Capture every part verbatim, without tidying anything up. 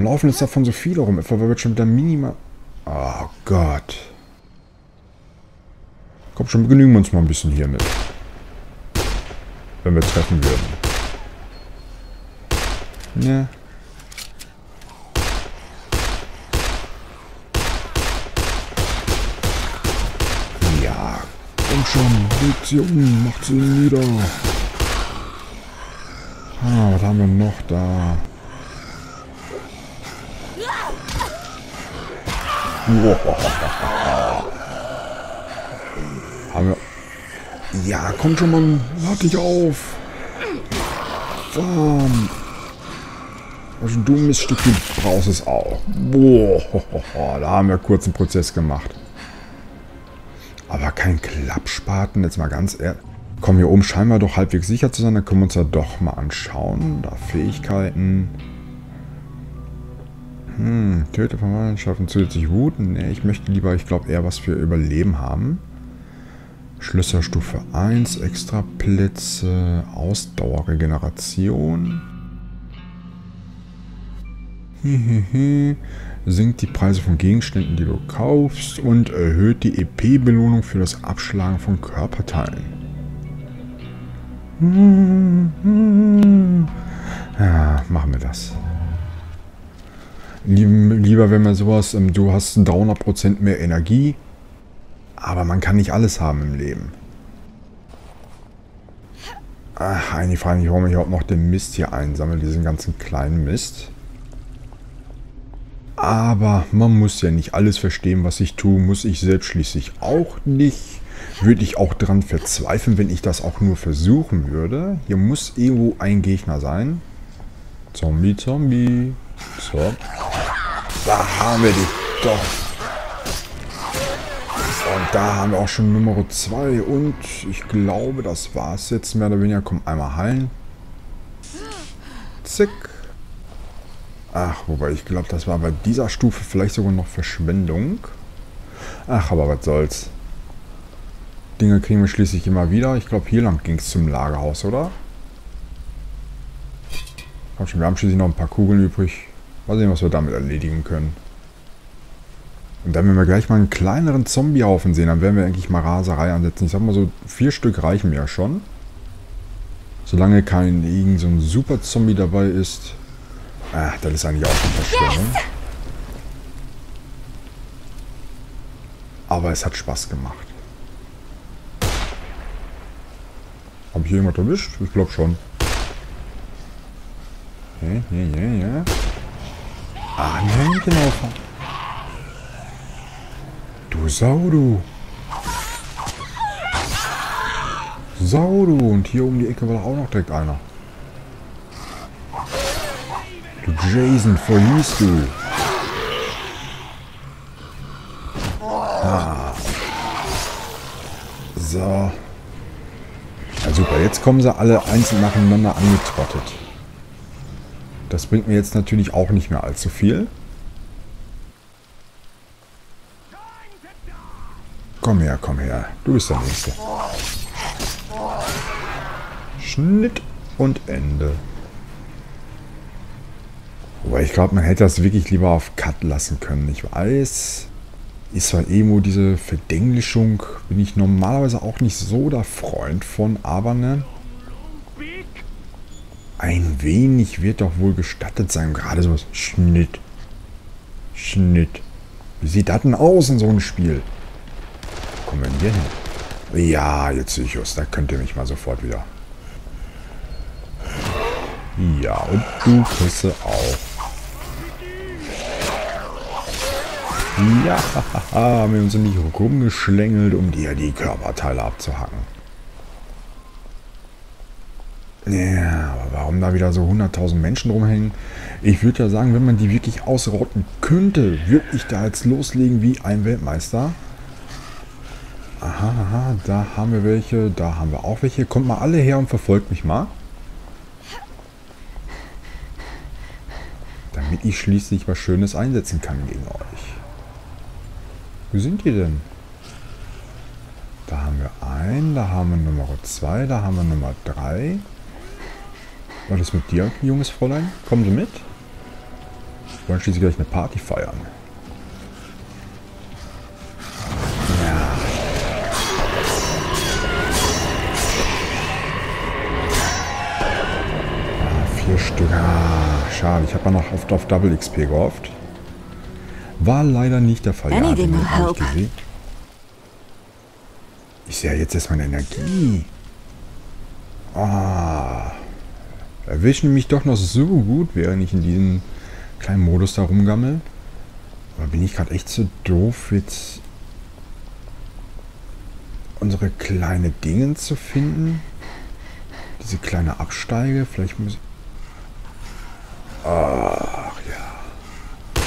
Warum laufen jetzt davon so viele rum? Etwa weil wir schon wieder minimal... Oh Gott. Komm schon, begnügen wir uns mal ein bisschen hiermit. Wenn wir treffen würden. Ja. Ja. Komm schon, legt sie um, macht sie nieder. Ah, was haben wir noch da? Haben wir... Ja, komm schon, Mann. Warte dich auf. Bam. Also du Miststückchen brauchst es auch. Boah, da haben wir kurz einen Prozess gemacht. Aber kein Klappspaten, jetzt mal ganz ehrlich. Kommen hier oben scheinen wir doch halbwegs sicher zu sein. Dann können wir uns ja doch mal anschauen. Da Fähigkeiten... Hm, töte Verwandtschaften, zusätzlich Routen. Ne, ich möchte lieber, ich glaube eher, was wir Überleben haben. Schlüsselstufe eins, Extraplätze, Ausdauerregeneration. Hihihi. Sinkt die Preise von Gegenständen, die du kaufst, und erhöht die E P-Belohnung für das Abschlagen von Körperteilen. Ja, machen wir das. Lieber, wenn man sowas, du hast dreihundert Prozent mehr Energie, aber man kann nicht alles haben im Leben. Ach, eigentlich frage ich mich, warum ich überhaupt noch den Mist hier einsammle, diesen ganzen kleinen Mist. Aber man muss ja nicht alles verstehen, was ich tue, muss ich selbst schließlich auch nicht. Würde ich auch daran verzweifeln, wenn ich das auch nur versuchen würde. Hier muss irgendwo ein Gegner sein. Zombie, Zombie. So. Da haben wir die. Doch. Und da haben wir auch schon Nummer zwei. Und ich glaube, das war's jetzt mehr oder weniger. Komm, einmal heilen. Zick. Ach, wobei ich glaube, das war bei dieser Stufe vielleicht sogar noch Verschwendung. Ach, aber was soll's. Dinge kriegen wir schließlich immer wieder. Ich glaube, hier lang ging's zum Lagerhaus, oder? Komm schon, wir haben schließlich noch ein paar Kugeln übrig. Mal sehen, was wir damit erledigen können. Und dann, wenn wir gleich mal einen kleineren Zombiehaufen sehen, dann werden wir eigentlich mal Raserei ansetzen. Ich sag mal so, vier Stück reichen mir ja schon. Solange kein irgend so ein super Zombie dabei ist. Ah, das ist eigentlich auch eine Verschwörung. Aber es hat Spaß gemacht. Habe ich irgendwas erwischt? Ich glaube schon. Ja, ja, ja, ja. Ah, nein, genau. Du Sau, du. Sau, du. Und hier um die Ecke war doch auch noch direkt einer. Du Jason, verlierst du. Ah. So. Ja, super. Jetzt kommen sie alle einzeln nacheinander angetrottet. Das bringt mir jetzt natürlich auch nicht mehr allzu viel. Komm her, komm her. Du bist der Nächste. Schnitt und Ende. Wobei ich glaube, man hätte das wirklich lieber auf Cut lassen können. Ich weiß, ist halt eben diese Verdenglischung, bin ich normalerweise auch nicht so der Freund von, aber ne... Ein wenig wird doch wohl gestattet sein. Gerade sowas. Schnitt. Schnitt. Wie sieht das denn aus in so einem Spiel? Wo kommen wir denn hier hin? Ja, jetzt sehe ich es. Da könnt ihr mich mal sofort wieder. Ja, und du Küsse auch. Ja, haben wir uns nicht rumgeschlängelt, um dir die Körperteile abzuhacken. Ja, aber warum da wieder so hunderttausend Menschen rumhängen? Ich würde ja sagen, wenn man die wirklich ausrotten könnte, würde ich da jetzt loslegen wie ein Weltmeister. Aha, aha, da haben wir welche, da haben wir auch welche. Kommt mal alle her und verfolgt mich mal. Damit ich schließlich was Schönes einsetzen kann gegen euch. Wo sind die denn? Da haben wir einen, da haben wir Nummer zwei, da haben wir Nummer drei. Was ist mit dir, junges Fräulein? Kommen Sie mit? Wir wollen schließlich gleich eine Party feiern. Stück. Ah, schade. Ich habe ja noch oft auf Double X P gehofft. War leider nicht der Fall. Ja, den hab ich gesehen. Ich sehe ja jetzt erst meine Energie. Ah. Erwischen mich doch noch so gut, während ich in diesem kleinen Modus da rumgammel. Aber bin ich gerade echt so doof, jetzt unsere kleine Dinge zu finden? Diese kleine Absteige. Vielleicht muss ich... Ach ja.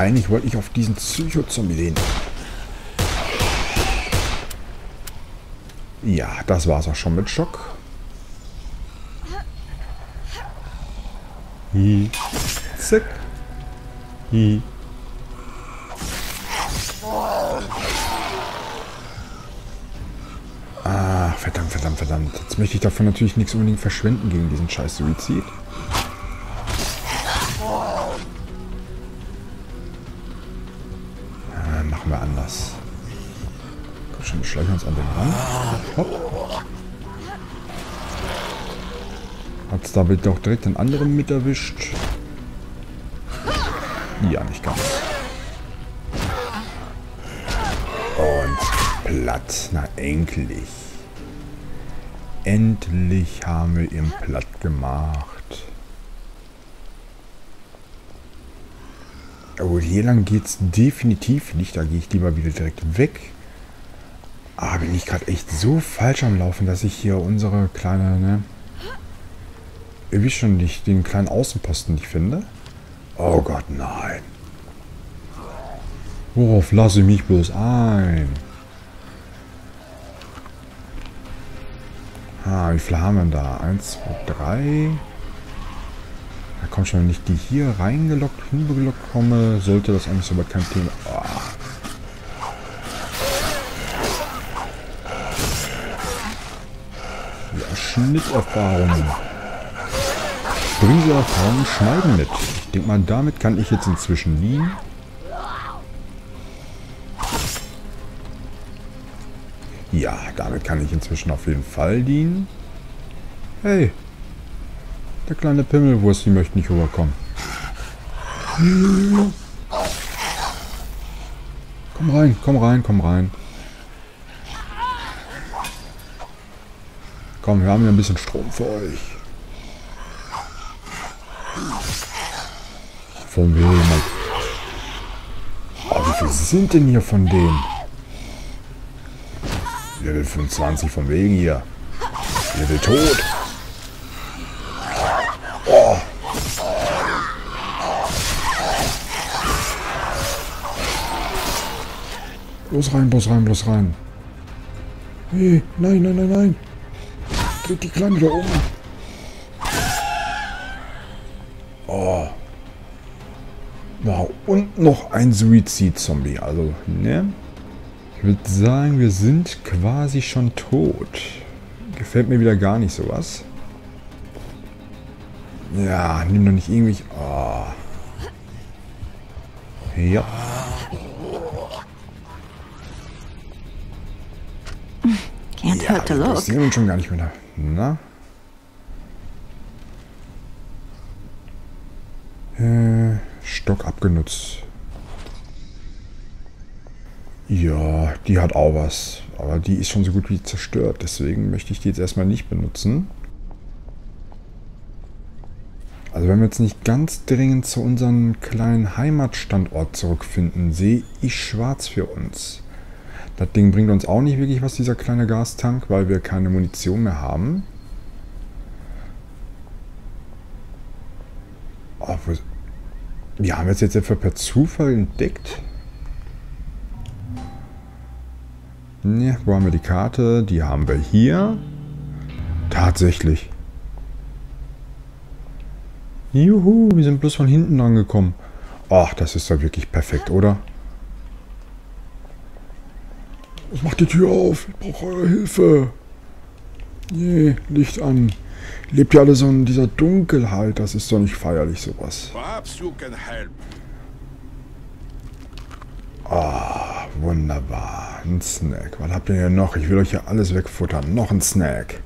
Eigentlich wollte ich auf diesen Psycho-Zombie lehnen. Ja, das war's auch schon mit Schock. Hi. Zack. Hi. Ach, verdammt, verdammt, verdammt. Jetzt möchte ich davon natürlich nichts unbedingt verschwenden gegen diesen scheiß Suizid. Ah, machen wir anders. Komm schon, wir schleichen uns an den ran. Hopp. Hat's da bitte auch direkt den anderen mit erwischt? Ja, nicht ganz. Platt. Na, endlich. Endlich haben wir ihn platt gemacht. Aber hier lang geht's definitiv nicht. Da gehe ich lieber wieder direkt weg. Aber bin ich gerade echt so falsch am Laufen, dass ich hier unsere kleine, ne... Ihr wisst schon, nicht den kleinen Außenposten nicht finde. Oh Gott, nein. Worauf lasse ich mich bloß ein? Ah, wie viele haben wir denn da? eins, zwei, drei. Da kommt schon, wenn ich die hier reingelockt, hingelockt komme, sollte das eigentlich so weit kein Thema. Oh. Ja, Schnitterfahrung. Brüseerfahrung, schneiden mit. Ich denke mal, damit kann ich jetzt inzwischen liegen. Ja, damit kann ich inzwischen auf jeden Fall dienen. Hey, der kleine Pimmelwurst, die möchte nicht rüberkommen. Komm rein, komm rein, komm rein. Komm, wir haben hier ein bisschen Strom für euch. Von wem? Oh, wie viele sind denn hier von denen? Level fünfundzwanzig von wegen hier. Level tot. Oh. Bloß rein, bloß rein, bloß rein. Hey, nein, nein, nein, nein. Geht die Kleine da oben. Oh. Na, und noch ein Suizid-Zombie. Also, ne? Ich würde sagen, wir sind quasi schon tot. Gefällt mir wieder gar nicht sowas. Ja, nimm doch nicht irgendwie... Oh. Ja. Can't ja, hurt to look. Das sehen wir schon gar nicht mehr. Na? Äh, Stock abgenutzt. Ja, die hat auch was. Aber die ist schon so gut wie zerstört. Deswegen möchte ich die jetzt erstmal nicht benutzen. Also wenn wir jetzt nicht ganz dringend zu unserem kleinen Heimatstandort zurückfinden, sehe ich schwarz für uns. Das Ding bringt uns auch nicht wirklich was, dieser kleine Gastank, weil wir keine Munition mehr haben. Oh, wie haben wir es jetzt etwa per Zufall entdeckt? Ne, wo haben wir die Karte? Die haben wir hier. Tatsächlich. Juhu, wir sind bloß von hinten angekommen. Ach, das ist doch wirklich perfekt, oder? Macht die Tür auf. Ich brauche eure Hilfe. Je, Licht an. lebt ja alle so in dieser Dunkelheit. Das ist doch nicht feierlich, sowas. Ah, oh, wunderbar. Ein Snack. Was habt ihr hier noch? Ich will euch ja alles wegfuttern. Noch ein Snack.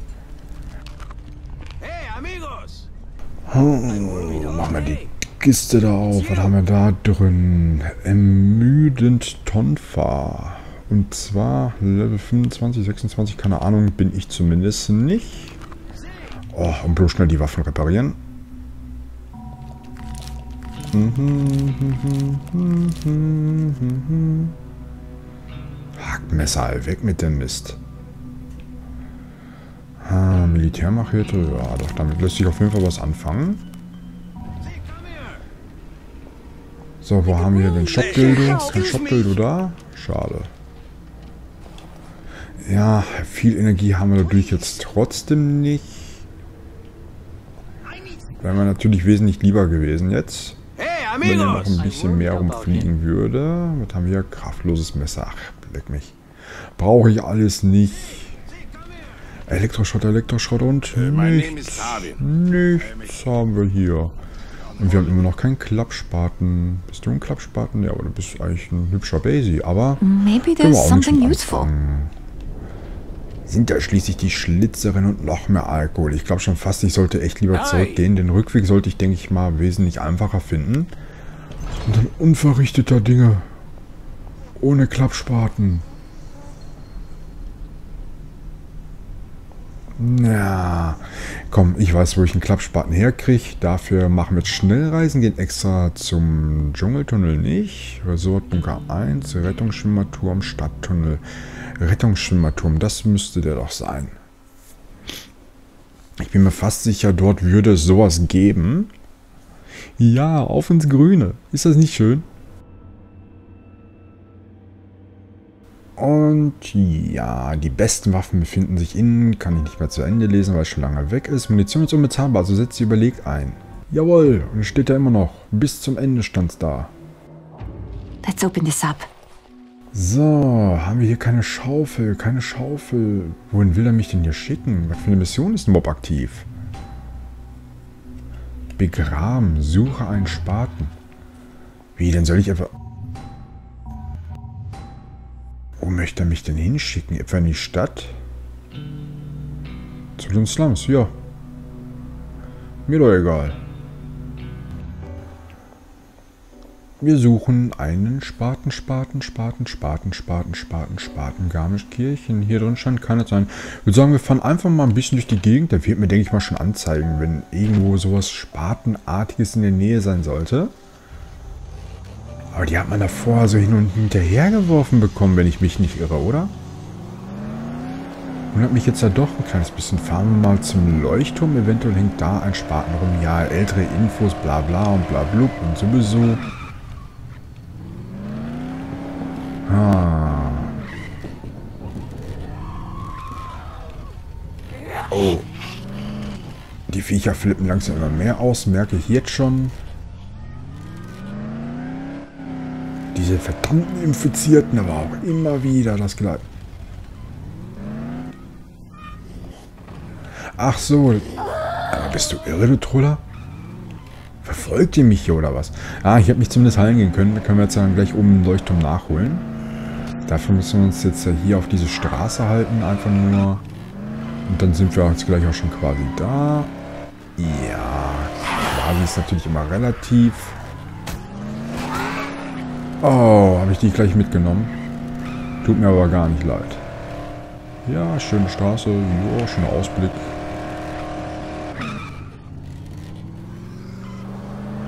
Oh, machen wir die Kiste da auf. Was haben wir da drin? Ermüdend Tonfa. Und zwar Level fünfundzwanzig, sechsundzwanzig, keine Ahnung, bin ich zumindest nicht. Oh, und bloß schnell die Waffen reparieren. Hackmesser, weg mit dem Mist. Ah, Militärmachete, ja doch, damit lässt sich auf jeden Fall was anfangen. So, wo haben wir den Shop-Dildo? Kein Shop-Dildo da? Schade. Ja, viel Energie haben wir dadurch jetzt trotzdem nicht. Wäre mir natürlich wesentlich lieber gewesen jetzt, wenn er noch ein bisschen mehr rumfliegen würde. Was haben wir hier? Kraftloses Messer. Ach, leck mich. Brauche ich alles nicht. Elektroschrott, Elektroschrott und nichts, nichts haben wir hier. Und wir haben immer noch keinen Klappspaten. Bist du ein Klappspaten? Ja, aber du bist eigentlich ein hübscher Basie, aber maybe there's something useful. Sind ja schließlich die Schlitzerin und noch mehr Alkohol. Ich glaube schon fast, ich sollte echt lieber zurückgehen. Den Rückweg sollte ich, denke ich mal, wesentlich einfacher finden. Und dann unverrichteter Dinge. Ohne Klappspaten. Na, komm, ich weiß, wo ich einen Klappspaten herkriege. Dafür machen wir jetzt Schnellreisen, gehen extra zum Dschungeltunnel nicht. Resort Bunker eins, Rettungsschwimmerturm, Stadttunnel. Rettungsschwimmerturm, das müsste der doch sein. Ich bin mir fast sicher, dort würde es sowas geben. Ja, auf ins Grüne. Ist das nicht schön? Und ja, die besten Waffen befinden sich innen. Kann ich nicht mehr zu Ende lesen, weil es schon lange weg ist. Munition ist unbezahlbar, also setzt sie überlegt ein. Jawohl, und steht da immer noch. Bis zum Ende stand's da. Let's open this up. So, haben wir hier keine Schaufel, keine Schaufel. Wohin will er mich denn hier schicken? Was für eine Mission ist ein Mob aktiv? Begraben, suche einen Spaten. Wie, denn soll ich einfach... Wo möchte er mich denn hinschicken? Etwa in die Stadt? Zu den Slums, ja. Mir doch egal. Wir suchen einen Spaten, Spaten, Spaten, Spaten, Spaten, Spaten, Spaten, Garmisch-Kirchen. Hier drin scheint keiner zu sein. Ich würde sagen, wir fahren einfach mal ein bisschen durch die Gegend. Da wird mir, denke ich mal, schon anzeigen, wenn irgendwo sowas Spatenartiges in der Nähe sein sollte. Aber die hat man davor so hin und hinterher geworfen bekommen, wenn ich mich nicht irre, oder? Und hat mich jetzt da doch ein kleines bisschen. Fahren wir mal zum Leuchtturm. Eventuell hängt da ein Spaten rum. Ja, ältere Infos, bla bla und bla blub und sowieso. Ah. Oh. Die Viecher flippen langsam immer mehr aus, merke ich jetzt schon. Diese verdammten Infizierten, aber auch immer wieder das Gleiche. Ach so. Aber bist du irre, du Troller? Verfolgt ihr mich hier oder was? Ah, ich habe mich zumindest heilen gehen können. Da können wir jetzt dann gleich oben den Leuchtturm nachholen. Dafür müssen wir uns jetzt hier auf diese Straße halten, einfach nur. Und dann sind wir jetzt gleich auch schon quasi da. Ja, quasi ist natürlich immer relativ. Oh, habe ich die gleich mitgenommen. Tut mir aber gar nicht leid. Ja, schöne Straße, ja, schöner Ausblick.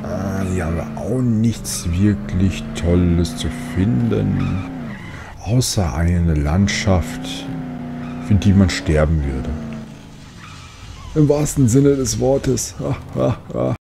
Ah, hier haben wir auch nichts wirklich Tolles zu finden. Außer eine Landschaft, für die man sterben würde. Im wahrsten Sinne des Wortes.